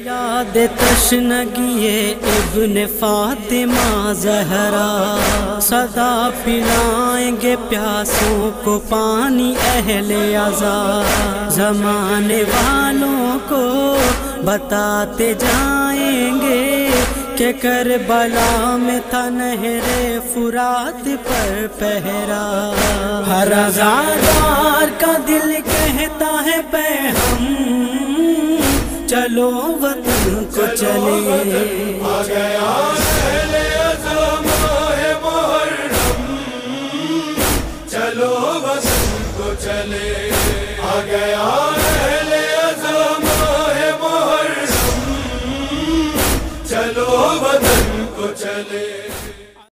याद तश्नगी इब्न फातिमा जहरा, सदा पिलाएंगे प्यासों को पानी अहले अज़ा। ज़माने वालों को बताते जाएंगे के करबला में था नहरे फुरात पर पहरा। हर हज़ारदार का दिल कहता है पे हम चलो वतन को चले। आ गया पहले है मुहर्रम, चलो वतन को चले। आ गया पहले है मुहर्रम, चलो वतन को चले।